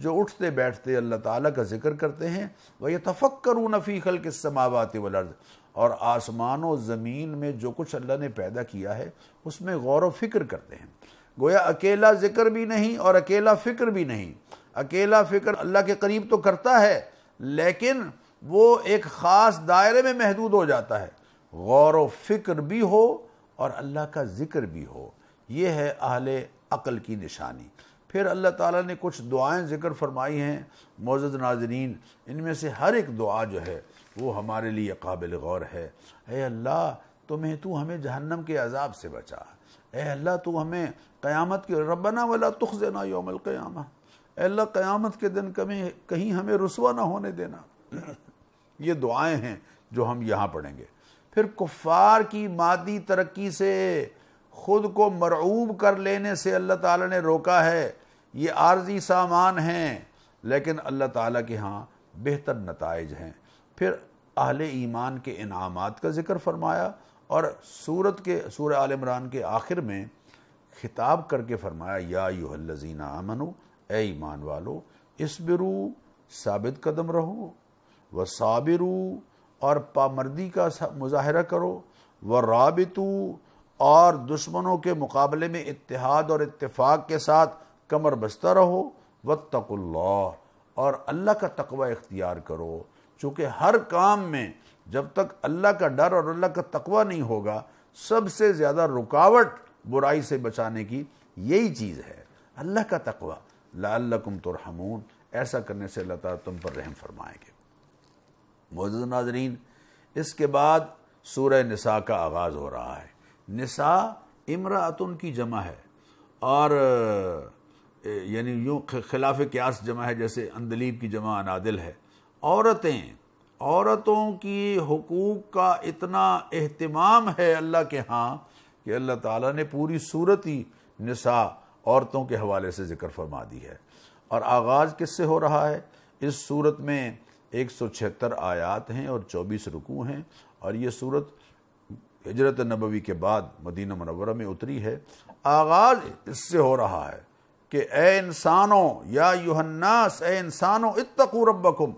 जो उठते बैठते अल्लाह ताला का ज़िक्र करते हैं। व यतफ़क्करून फ़ी ख़ल्क़िस समावाति वल अर्ज़, और आसमान व ज़मीन में जो कुछ अल्लाह ने पैदा किया है उसमें गौर व फ़िक्र करते हैं। गोया अकेला ज़िक्र भी नहीं और अकेला फ़िक्र भी नहीं। अकेला फ़िक्र अल्लाह के करीब तो करता है, लेकिन वो एक ख़ास दायरे में महदूद हो जाता है। गौर व फ़िक्र भी हो और अल्लाह का ज़िक्र भी हो, ये है अहले अक़ल की निशानी। फिर अल्लाह ताला ने कुछ दुआएं ज़िक्र फरमाई हैं। मोअज़्ज़ज़ नाज़रीन, इनमें से हर एक दुआ जो है वो हमारे लिए काबिल गौर है। ऐ अल्लाह, तू हमें जहन्नम के अज़ाब से बचा। ऐ अल्लाह, तू हमें क़यामत के रब्बना वला तुख़्ज़िना यौमल क़यामा, ऐ अल्लाह क़यामत के दिन कहीं हमें रुसवा ना होने देना। ये दुआएं हैं जो हम यहाँ पढ़ेंगे। फिर कुफ़ार की मादी तरक्की से ख़ुद को मरऊब कर लेने से अल्लाह ताला ने रोका है। ये आर्जी सामान हैं, लेकिन अल्लाह ताला के यहाँ बेहतर नताइज हैं। फिर अहले ईमान के इनामात का ज़िक्र फरमाया और सूरह आले इमरान के आखिर में खिताब करके फरमाया, या अय्युहल्लज़ीना आमनू, ए ईमान वालो, इसबिरू, साबित कदम रहो, व साबिरू, और पामर्दी का मुजाहरा करो, व राबितू, और दुश्मनों के मुकाबले में इत्तेहाद और इत्तेफाक के साथ कमर बस्ता रहो, व तक़ुल्लाह, और अल्लाह का तक़वा इख्तियार करो। चूँकि हर काम में जब तक अल्लाह का डर और अल्लाह का तक़वा नहीं होगा, सबसे ज़्यादा रुकावट बुराई से बचाने की यही चीज़ है, अल्लाह का तक़वा। लअल्लकुम तुरहमून, ऐसा करने से अल्लाह ताला तुम पर रहम फरमाएंगे। मोअज़्ज़ज़ नाज़रीन, इसके बाद सूरह निसा का आगाज़ हो रहा है। निसा इमरातुन की जमा है, और यानी यूँ खिलाफ क़ियास जमा है, जैसे अंदलीब की जमा अनादिल है। औरतों की हुकूक का इतना एहतमाम है अल्लाह के यहाँ कि अल्लाह ताला ने पूरी सूरत ही निसा औरतों के हवाले से ज़िक्र फरमा दी है। और आगाज़ किससे हो रहा है? इस सूरत में 176 आयात हैं और 24 रुकू हैं, और ये सूरत हिजरत नबवी के बाद मदीना मनव्वरा में उतरी है। आगाज़ इससे हो रहा है कि ए इंसानों, या अय्युहन्नास, ए इंसानों, इत्तकू रब्बकुम,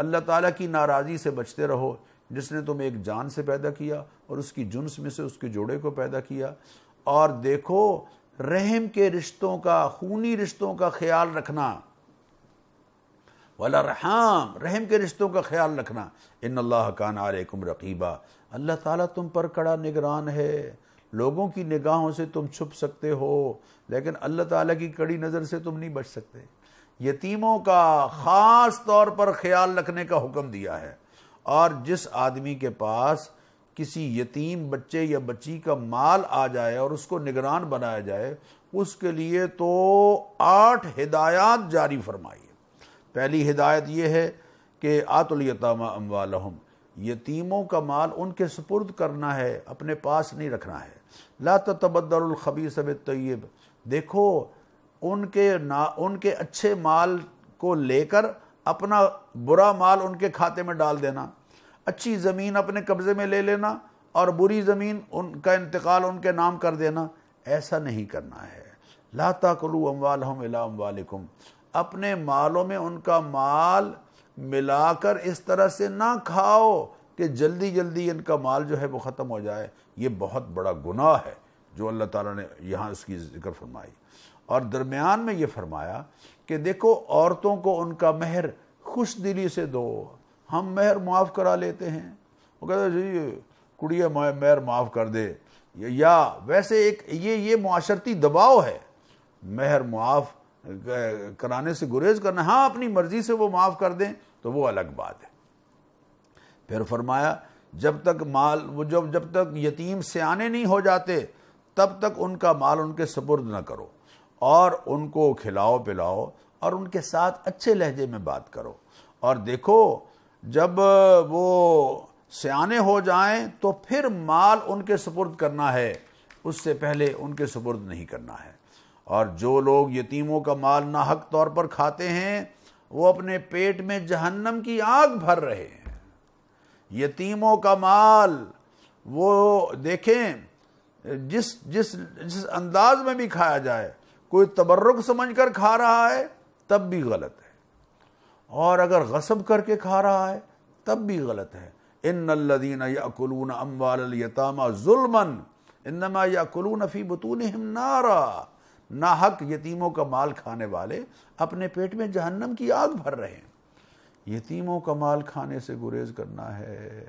अल्लाह ताला की नाराज़ी से बचते रहो, जिसने तुम्हें एक जान से पैदा किया और उसकी जुन्स में से उसके जोड़े को पैदा किया। और देखो, रहम के रिश्तों का, खूनी रिश्तों का ख्याल रखना, वला रहम, रहम के रिश्तों का ख्याल रखना। इन्नल्लाह काना अलैकुम रक़ीबा, अल्लाह ताला तुम पर कड़ा निगरान है। लोगों की निगाहों से तुम छुप सकते हो, लेकिन अल्लाह ताला की कड़ी नज़र से तुम नहीं बच सकते। यतीमों का ख़ास तौर पर ख्याल रखने का हुक्म दिया है। और जिस आदमी के पास किसी यतीम बच्चे या बच्ची का माल आ जाए और उसको निगरान बनाया जाए, उसके लिए तो 8 हिदायत जारी फरमाई है। पहली हिदायत ये है कि आतुल यतामा अमवालहुम, यतीमों का माल उनके सुपुर्द करना है, अपने पास नहीं रखना है। ला ततबद्दलुल खबीस बित्तय्यिब, देखो उनके अच्छे माल को लेकर अपना बुरा माल उनके खाते में डाल देना, अच्छी ज़मीन अपने कब्ज़े में ले लेना और बुरी ज़मीन उनका इंतकाल उनके नाम कर देना, ऐसा नहीं करना है। ला ताकुलू अम्वालहुम इला अम्वालिकुम, अपने मालों में उनका माल मिलाकर इस तरह से ना खाओ कि जल्दी जल्दी इनका माल जो है वो ख़त्म हो जाए। ये बहुत बड़ा गुनाह है जो अल्लाह ताला ने यहाँ उसकी ज़िक्र फरमाई। और दरमियान में ये फरमाया कि देखो, औरतों को उनका महर खुश दिली से दो, हम महर माफ़ करा लेते हैं। वो कहते हैं जी कुड़िया महर माफ़ कर दे, या वैसे एक ये मुआशरती दबाव है, महर माफ़ कराने से गुरेज करना। हाँ, अपनी मर्ज़ी से वो माफ़ कर दें तो वो अलग बात है। फिर फरमाया जब तक यतीम सयाने नहीं हो जाते, तब तक उनका माल उनके सुपुर्द ना करो, और उनको खिलाओ पिलाओ और उनके साथ अच्छे लहजे में बात करो। और देखो, जब वो सयाने हो जाएं तो फिर माल उनके सुपुर्द करना है, उससे पहले उनके सुपुर्द नहीं करना है। और जो लोग यतीमों का माल नाहक तौर पर खाते हैं वो अपने पेट में जहन्नम की आग भर रहे हैं। यतीमों का माल वो देखें जिस अंदाज में भी खाया जाए, कोई तबर्रुक समझकर खा रहा है तब भी गलत है, और अगर गसब करके खा रहा है तब भी गलत है। इन्नल्लज़ीना याकुलूना अम्वालल यतामा ज़ुल्मन इन्नमा याकुलूना फ़ी बुतूनिहिम नारा। नाहक यतीमों का माल खाने वाले अपने पेट में जहन्नम की आग भर रहे हैं। यतीमों का माल खाने से गुरेज करना है,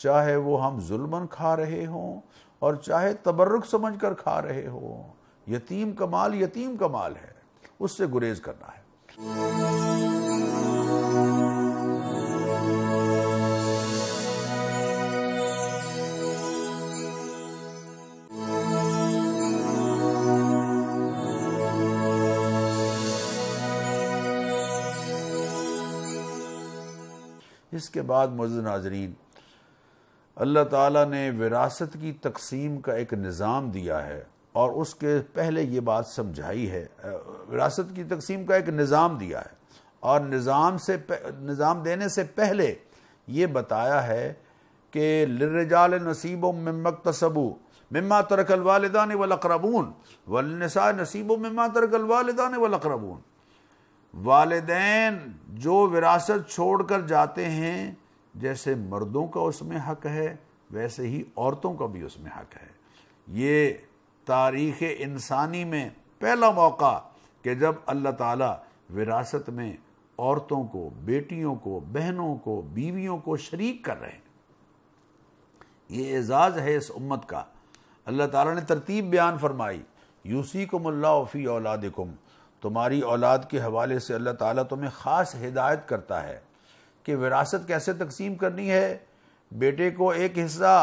चाहे वो हम जुल्मन खा रहे हों और चाहे तबर्रुक समझकर खा रहे हों। यतीम का माल है, उससे गुरेज करना है। इसके बाद मुअज़्ज़िज़ नाज़रीन, अल्लाह ताला ने विरासत की तकसीम का एक निज़ाम दिया है और उसके पहले ये बात समझाई है। विरासत की तकसीम का एक निज़ाम दिया है और निज़ाम देने से पहले ये बताया है कि लिर्रिजाल नसीबों मिम्मा इक्तसबू मिम्मा तरकल वालिदान वल अक़रबून वलिनिसा नसीबों मिम्मा तरकल वालिदान वल अक़रबून। वालिदैन जो विरासत छोड़कर जाते हैं, जैसे मर्दों का उसमें हक है वैसे ही औरतों का भी उसमें हक है। ये तारीख़ इंसानी में पहला मौका कि जब अल्लाह ताला विरासत में औरतों को, बेटियों को, बहनों को, बीवियों को शरीक कर रहे हैं। ये एजाज़ है इस उम्मत का। अल्लाह ताला ने तरतीब बयान फरमाई, यूसीकुमुल्लाहु फ़ी औलादिकुम, तुम्हारी औलाद के हवाले से अल्लाह ताला तुम्हें ख़ास हिदायत करता है कि विरासत कैसे तकसीम करनी है। बेटे को एक हिस्सा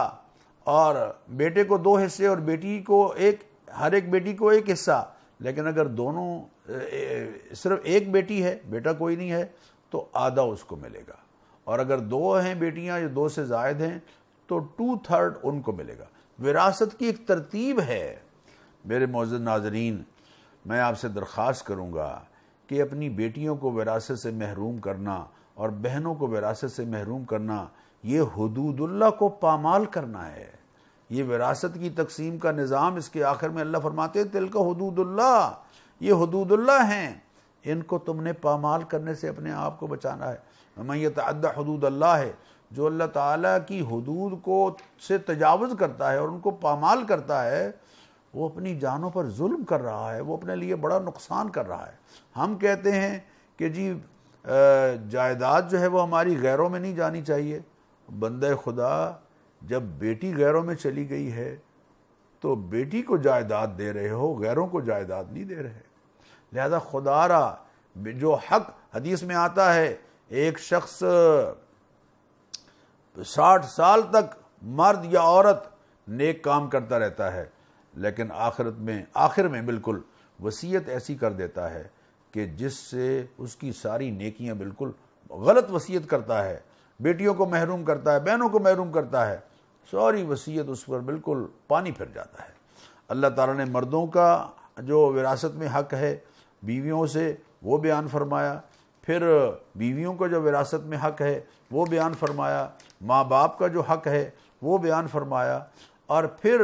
और बेटे को दो हिस्से और बेटी को एक, हर एक बेटी को एक हिस्सा। लेकिन अगर दोनों सिर्फ एक बेटी है, बेटा कोई नहीं है, तो आधा उसको मिलेगा, और अगर दो हैं बेटियां या दो से ज़ायद हैं तो 2/3 उनको मिलेगा। विरासत की एक तरतीब है। मेरे मौजूद नाजरीन, मैं आपसे दरख्वास्त करूंगा कि अपनी बेटियों को विरासत से महरूम करना और बहनों को विरासत से महरूम करना, ये हुदूदुल्लाह को पामाल करना है। ये विरासत की तकसीम का निज़ाम, इसके आखिर में अल्लाह फरमाते हैं तिलका हुदूदुल्लाह, ये हुदूदुल्लाह हैं, इनको तुमने पामाल करने से अपने आप को बचाना है। वमन यतअद्दा हुदूदल्लाह है, जो अल्लाह ताला की हुदूद को से तजावुज़ करता है और उनको पामाल करता है, वो अपनी जानों पर जुल्म कर रहा है, वो अपने लिए बड़ा नुकसान कर रहा है। हम कहते हैं कि जी जायदाद जो है वो हमारी गैरों में नहीं जानी चाहिए। बंदे खुदा, जब बेटी गैरों में चली गई है तो बेटी को जायदाद दे रहे हो, गैरों को जायदाद नहीं दे रहे। लिहाजा खुदारा जो हक, हदीस में आता है एक शख्स 60 साल तक मर्द या औरत नेक काम करता रहता है, लेकिन आखिर में बिल्कुल वसीयत ऐसी कर देता है कि जिससे उसकी सारी नेकियां, बिल्कुल गलत वसीयत करता है, बेटियों को महरूम करता है, बहनों को महरूम करता है, सारी वसीयत उस पर बिल्कुल पानी फिर जाता है। अल्लाह ताला ने मर्दों का जो विरासत में हक है बीवियों से वो बयान फरमाया, फिर बीवियों का जो विरासत में हक है वो बयान फरमाया, माँ बाप का जो हक है वो बयान फरमाया, और फिर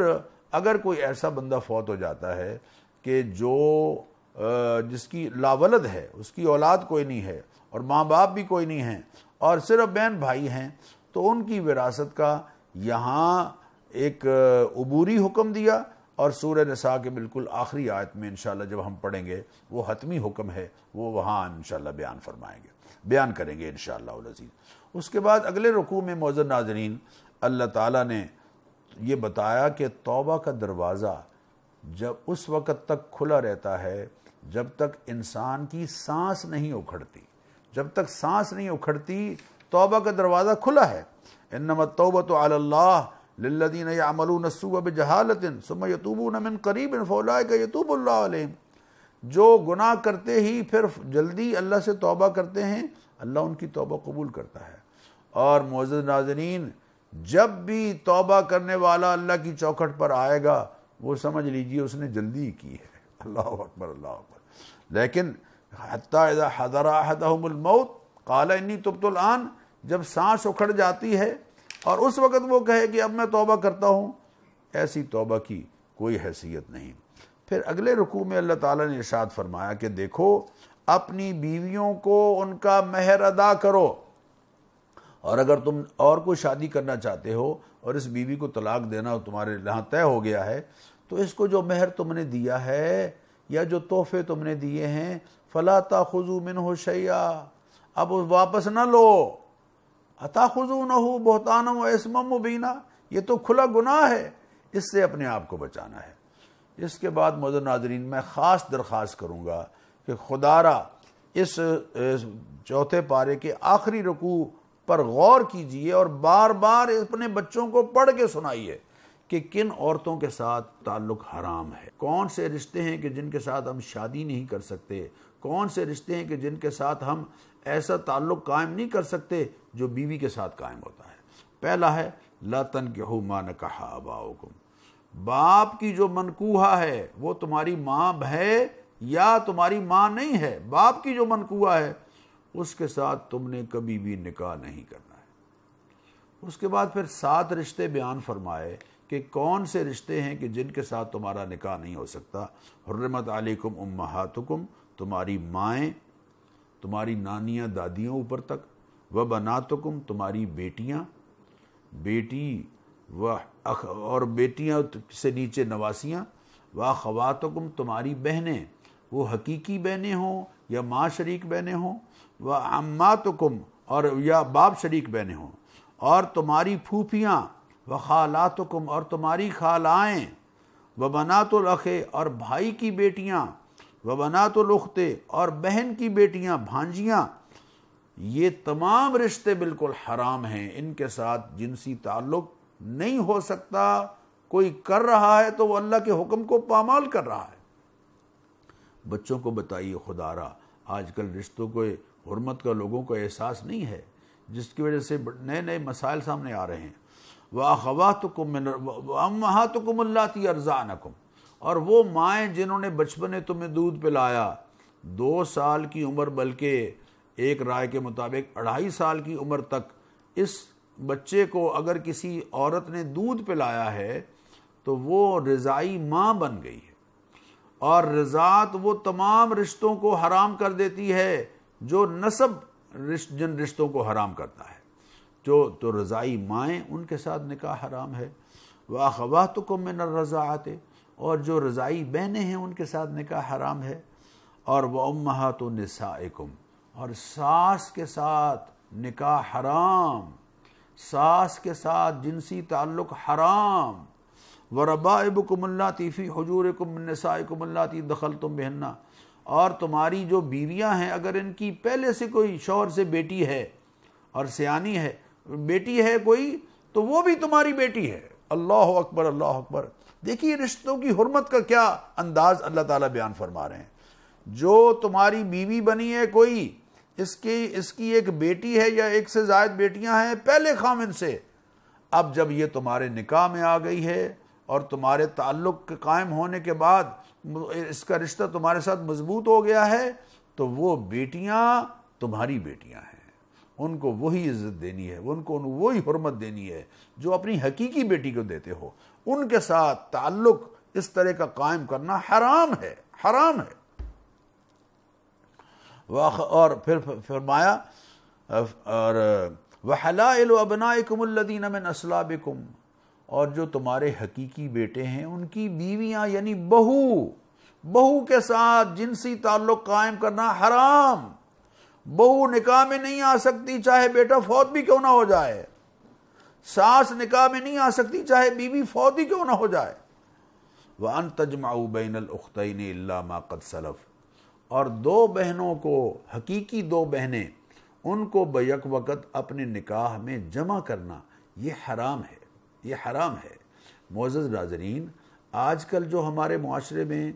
अगर कोई ऐसा बंदा फौत हो जाता है कि जो जिसकी लावलद है, उसकी औलाद कोई नहीं है और माँ बाप भी कोई नहीं हैं और सिर्फ बहन भाई हैं, तो उनकी विरासत का यहाँ एक अबूरी हुक्म दिया, और सूरह निसा के बिल्कुल आखिरी आयत में इंशाल्लाह जब हम पढ़ेंगे वो हतमी हुक्म है, वो वहाँ इंशाल्लाह बयान करेंगे इंशाल्लाह अज़ीज़। उसके बाद अगले रुकू में मौजूद नाज़रीन, अल्लाह ताला ने ये बताया कि तौबा का दरवाज़ा जब उस वक़्त तक खुला रहता है जब तक इंसान की सांस नहीं उखड़ती। जब तक सांस नहीं उखड़ती तौबा का दरवाज़ा खुला है। इन्नमत तौबतु अलल्लाह लिल्लज़ीना यअमलूना सुअ बिजहालतिन सुम्मा यतूबूना मिन करीबिन फौलाइका यतूबुल्लाहु अलैहिम। जो गुनाह करते ही फिर जल्दी अल्लाह से तौबा करते हैं, अल्लाह उनकी तौबा कबूल करता है। और मुअज़्ज़िज़ नाज़रीन, जब भी तौबा करने वाला अल्लाह की चौखट पर आएगा वो समझ लीजिए उसने जल्दी की है। अल्लाह अकबर अल्लाह अकबर। लेकिन हत्ता इज़ा हज़रा अहदहुमुल मौत क़ाल इन्नी तुब्तु अल-आन, जब सांस उखड़ जाती है और उस वक़्त वो कहे कि अब मैं तौबा करता हूँ, ऐसी तौबा की कोई हैसियत नहीं। फिर अगले रुकू में अल्लाह ताला ने इरशाद फरमाया कि देखो अपनी बीवियों को उनका महर अदा करो, और अगर तुम और कोई शादी करना चाहते हो और इस बीवी को तलाक देना तुम्हारे यहाँ तय हो गया है, तो इसको जो महर तुमने दिया है या जो तोहफे तुमने दिए हैं, फला ताखुजू मिन्हु शैया, अब वापस ना लो। अताखुजू नहु बहताना व इस्मम मुबीना, ये तो खुला गुनाह है, इससे अपने आप को बचाना है। इसके बाद मौजूद नाज़रीन मैं ख़ास दरख्वास्त करूँगा कि खुदारा इस चौथे पारे के आखिरी रुकू पर गौर कीजिए और बार बार अपने बच्चों को पढ़ के सुनाइए कि किन औरतों के साथ ताल्लुक़ हराम है, कौन से रिश्ते हैं कि जिनके साथ हम शादी नहीं कर सकते, कौन से रिश्ते हैं कि जिनके साथ हम ऐसा ताल्लुक़ कायम नहीं कर सकते जो बीवी के साथ कायम होता है। पहला है ला तनकिहू मा नकाहा आबाउकुम, बाप की जो मनकूहा है वो तुम्हारी माँ है या तुम्हारी माँ नहीं है, बाप की जो मनकूहा है उसके साथ तुमने कभी भी निकाह नहीं करना है। उसके बाद फिर 7 रिश्ते बयान फरमाए कि कौन से रिश्ते हैं कि जिनके साथ तुम्हारा निकाह नहीं हो सकता। हुर्रिमत अलैकुम उम्महातुकुम, तुम्हारी माएँ, तुम्हारी नानियाँ दादियाँ ऊपर तक, व बनातुकुम, तुम्हारी बेटियाँ, बेटी व और बेटियाँ से नीचे नवासियाँ, व अख़वातुकुम, तुम्हारी बहनें, वो हकीकी बहनें हों या माँ शरीक बहनें हों, व अम्मातुकुम, और या बाप शरीक बहनें हों, और तुम्हारी फूफियाँ, व खालातुकुम, और तुम्हारी खालाएँ, व बनातुल अखे, और भाई की बेटियाँ, व बनातुल उख्ते, और बहन की बेटियाँ भांजियाँ। ये तमाम रिश्ते बिल्कुल हराम हैं, इनके साथ जिनसी ताल्लुक़ नहीं हो सकता। कोई कर रहा है तो वो अल्लाह के हुक्म को पामाल कर रहा है। बच्चों को बताइए खुदारा, आजकल रिश्तों को हुर्मत का लोगों को एहसास नहीं है, जिसकी वजह से नए नए मसाइल सामने आ रहे हैं। वा अख़वातुकुम अम्महातुकुम अल्लाती अर्ज़ानकुम, और वो माएँ जिन्होंने बचपन में तुम्हें दूध पिलाया, 2 साल की उम्र, बल्कि एक राय के मुताबिक 2.5 साल की उम्र तक इस बच्चे को अगर किसी औरत ने दूध पिलाया है तो वो रज़ाई माँ बन गई है, और रज़ात वो तमाम रिश्तों को हराम कर देती है जो नसब जिन रिश्तों को हराम करता है। जो तो रज़ाई माएँ, उनके साथ निकाह हराम है। व अख़वातुकुम मिन अर्रज़ाअते, और जो रज़ाई बहनें हैं उनके साथ निकाह हराम है। और व उम्महातु निसाइकुम, और सास के साथ निकाह हराम, सास के साथ जिनसी ताल्लुक़ हराम। व रबाइबुकुम अल्लाती फ़ी हुजूरिकुम मिन निसाइकुम अल्लाती दखलतुम बिहिन्ना, और तुम्हारी जो बीवियां हैं अगर इनकी पहले से कोई शौहर से बेटी है और सयानी है, बेटी है कोई, तो वो भी तुम्हारी बेटी है। अल्लाह अकबर अल्लाह अकबर। देखिए रिश्तों की हुर्मत का क्या अंदाज़ अल्लाह ताला बयान फरमा रहे हैं। जो तुम्हारी बीवी बनी है कोई, इसकी एक बेटी है या एक से ज़ायद बेटियां हैं पहले खामिन से, अब जब ये तुम्हारे निकाह में आ गई है और तुम्हारे ताल्लुक़ कायम होने के बाद इसका रिश्ता तुम्हारे साथ मजबूत हो गया है, तो वो बेटियां तुम्हारी बेटियां हैं, उनको वही इज़्ज़त देनी है, उनको वही हुर्मत देनी है जो अपनी हकीकी बेटी को देते हो। उनके साथ ताल्लुक़ इस तरह का कायम करना हराम है, हराम है। और फिर फरमाया और वहलाइल अबनाइकुम अल्लज़ीना मिन अस्लाबिकुम, और जो तुम्हारे हकीकी बेटे हैं उनकी बीवियां यानी बहू, बहू के साथ जिनसी ताल्लुक़ कायम करना हराम। बहू निकाह में नहीं आ सकती चाहे बेटा फौत भी क्यों ना हो जाए, सास निकाह में नहीं आ सकती चाहे बीवी फौत ही क्यों ना हो जाए। व अन तजमाऊ बैनल उख्तैनि इल्ला मा क़द सलफ़, और 2 बहनों को, हकीकी 2 बहनें, उनको बैक वक़्त अपने निकाह में जमा करना, ये हराम है, ये हराम है। मोअज़्ज़ज़ नाज़रीन, आजकल जो हमारे माशरे में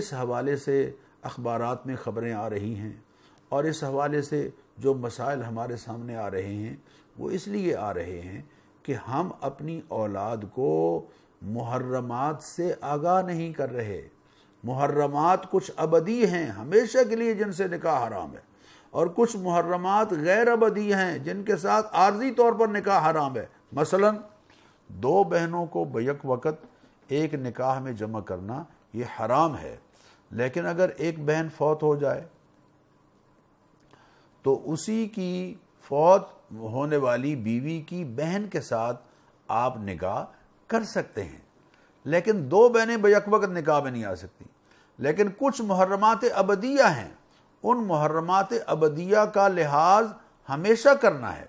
इस हवाले से अखबारात में ख़बरें आ रही हैं और इस हवाले से जो मसाइल हमारे सामने आ रहे हैं, वो इसलिए आ रहे हैं कि हम अपनी औलाद को मुहर्रमात से आगाह नहीं कर रहे, मुहर्रमात कुछ अबदी हैं हमेशा के लिए जिनसे निकाह हराम है, और कुछ मुहर्रमात गैर अबदी हैं जिनके साथ आर्जी तौर पर निकाह हराम है। मसलन दो बहनों को बैक वक़्त एक निकाह में जमा करना ये हराम है, लेकिन अगर एक बहन फौत हो जाए तो उसी की फौत होने वाली बीवी की बहन के साथ आप निकाह कर सकते हैं, लेकिन दो बहनें बैक वक़्त निकाह में नहीं आ सकती। लेकिन कुछ मुहर्रमात अबदिया हैं, उन मुहर्रमात अबदिया का लिहाज हमेशा करना है,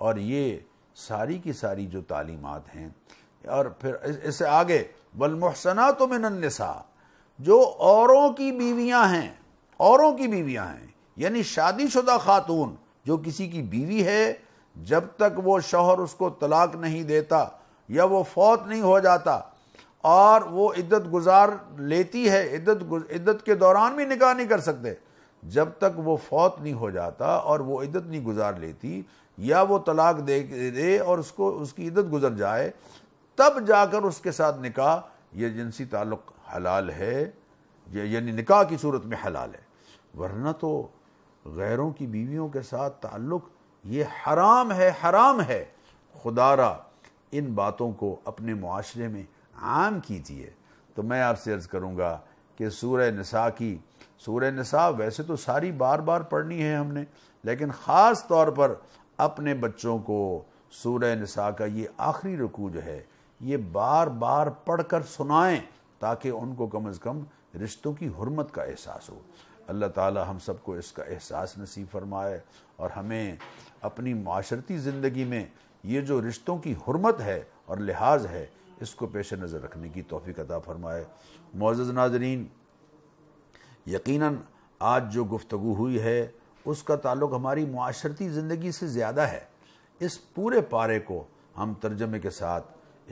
और ये सारी की सारी जो तालीमात हैं। और फिर इससे आगे वल्मुहसनातु मिनन निसा, जो औरों की बीवियां हैं, औरों की बीवियां हैं यानी शादीशुदा खातून जो किसी की बीवी है, जब तक वो शौहर उसको तलाक नहीं देता या वो फौत नहीं हो जाता और वो इद्दत गुजार लेती है, इद्दत के दौरान भी निकाह नहीं कर सकते, जब तक वो फौत नहीं हो जाता और वो इद्दत नहीं गुजार लेती या वो तलाक दे और उसको उसकी इद्दत गुजर जाए, तब जाकर उसके साथ निकाह या जिनसी ताल्लुक़ हलाल है, यानी निकाह की सूरत में हलाल है। वरना तो गैरों की बीवियों के साथ ताल्लुक़ ये हराम है, हराम है। खुदारा इन बातों को अपने मुआशरे में आम कीजिए। तो मैं आपसे अर्ज़ करूँगा कि सूरह निसा वैसे तो सारी बार बार पढ़नी है हमने, लेकिन ख़ास तौर पर अपने बच्चों को सूरह निसा का ये आखिरी रुकू जो है ये बार बार पढ़ कर सुनाएँ, ताकि उनको कम अज़ कम रिश्तों की हुर्मत का एहसास हो। अल्लाह ताला हम सबको इसका एहसास नसीब फरमाए और हमें अपनी माशरती ज़िंदगी में ये जो रिश्तों की हुर्मत है और लिहाज है, इसको पेश नज़र रखने की तौफीक अता फरमाए। मुअज़्ज़ज़ नाज़रीन, यकीनन आज जो गुफ्तगू हुई है उसका ताल्लुक़ हमारी माशरती ज़िंदगी से ज़्यादा है। इस पूरे पारे को हम तर्जमे के साथ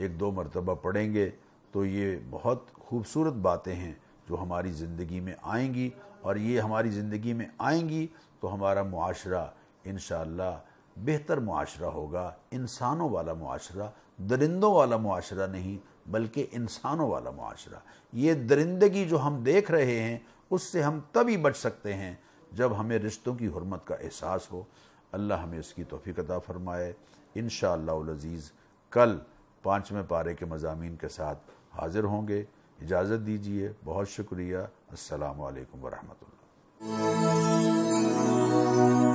एक दो मरतबा पढ़ेंगे तो ये बहुत खूबसूरत बातें हैं जो हमारी ज़िंदगी में आएंगी, और ये हमारी ज़िंदगी में आएंगी तो हमारा मुआशरा इंशाअल्लाह बेहतर मुआशरा होगा, इंसानों वाला मुआशरा, दरिंदों वाला मुआशरा नहीं बल्कि इंसानों वाला मुआशरा। ये दरिंदगी जो हम देख रहे हैं उससे हम तभी बच सकते हैं जब हमें रिश्तों की हुर्मत का एहसास हो। अल्लाह हमें इसकी तौफीक अता फरमाए। इंशाअल्लाहुल अज़ीज़ कल 5वें पारे के मज़ामीन के साथ हाज़िर होंगे। इजाज़त दीजिए, बहुत शुक्रिया। अस्सलामु अलैकुम वरहमतुल्लाह।